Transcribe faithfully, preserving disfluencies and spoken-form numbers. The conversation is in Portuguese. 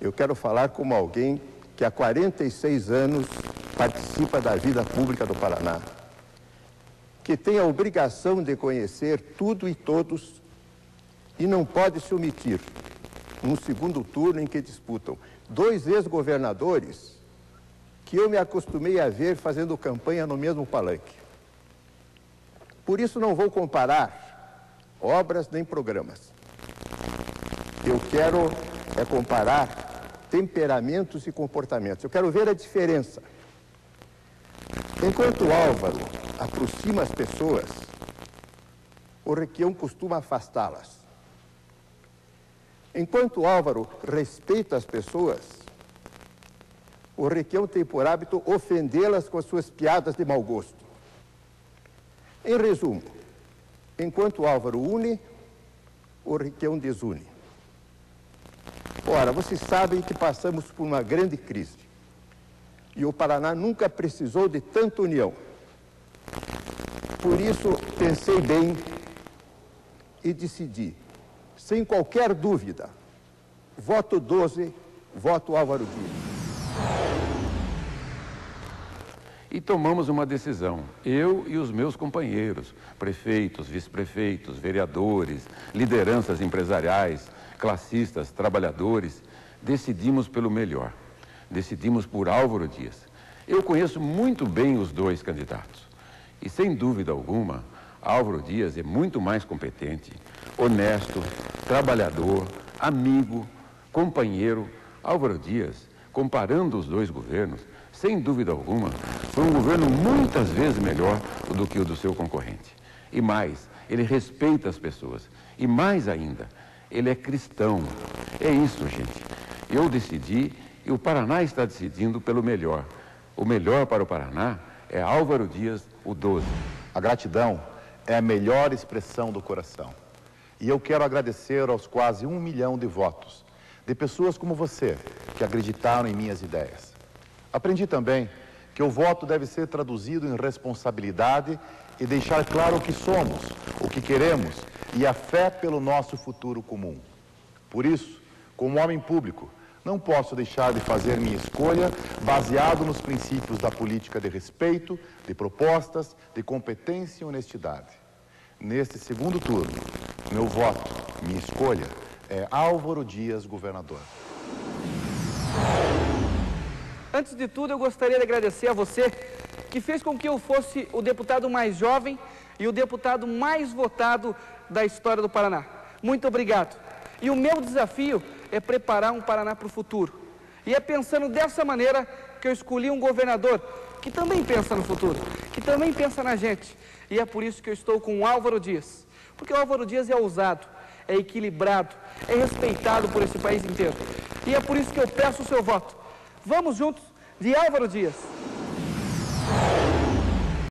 Eu quero falar como alguém que há quarenta e seis anos participa da vida pública do Paraná, que tem a obrigação de conhecer tudo e todos e não pode se omitir num segundo turno em que disputam dois ex-governadores que eu me acostumei a ver fazendo campanha no mesmo palanque. Por isso não vou comparar obras nem programas. Eu quero é comparar temperamentos e comportamentos. Eu quero ver a diferença. Enquanto o Álvaro aproxima as pessoas, o Requião costuma afastá-las. Enquanto o Álvaro respeita as pessoas, o Requião tem por hábito ofendê-las com as suas piadas de mau gosto. Em resumo, enquanto o Álvaro une, o Requião desune. Ora, vocês sabem que passamos por uma grande crise e o Paraná nunca precisou de tanta união. Por isso, pensei bem e decidi, sem qualquer dúvida, voto doze, voto Álvaro Dias. E tomamos uma decisão, eu e os meus companheiros, prefeitos, vice-prefeitos, vereadores, lideranças empresariais, classistas, trabalhadores, decidimos pelo melhor, decidimos por Álvaro Dias. Eu conheço muito bem os dois candidatos e, sem dúvida alguma, Álvaro Dias é muito mais competente, honesto, trabalhador, amigo, companheiro. Álvaro Dias, comparando os dois governos, sem dúvida alguma, foi um governo muitas vezes melhor do que o do seu concorrente. E mais, ele respeita as pessoas. E mais ainda, ele é cristão. É isso, gente. Eu decidi e o Paraná está decidindo pelo melhor. O melhor para o Paraná é Álvaro Dias, o doze. A gratidão é a melhor expressão do coração. E eu quero agradecer aos quase um milhão de votos, de pessoas como você, que acreditaram em minhas ideias. Aprendi também que o voto deve ser traduzido em responsabilidade e deixar claro o que somos, o que queremos e a fé pelo nosso futuro comum. Por isso, como homem público, não posso deixar de fazer minha escolha baseado nos princípios da política de respeito, de propostas, de competência e honestidade. Neste segundo turno, meu voto, minha escolha, é Álvaro Dias, governador. Antes de tudo, eu gostaria de agradecer a você que fez com que eu fosse o deputado mais jovem e o deputado mais votado da história do Paraná. Muito obrigado. E o meu desafio é preparar um Paraná para o futuro. E é pensando dessa maneira que eu escolhi um governador que também pensa no futuro, que também pensa na gente. E é por isso que eu estou com o Álvaro Dias. Porque o Álvaro Dias é ousado, é equilibrado, é respeitado por esse país inteiro. E é por isso que eu peço o seu voto. Vamos juntos de Álvaro Dias.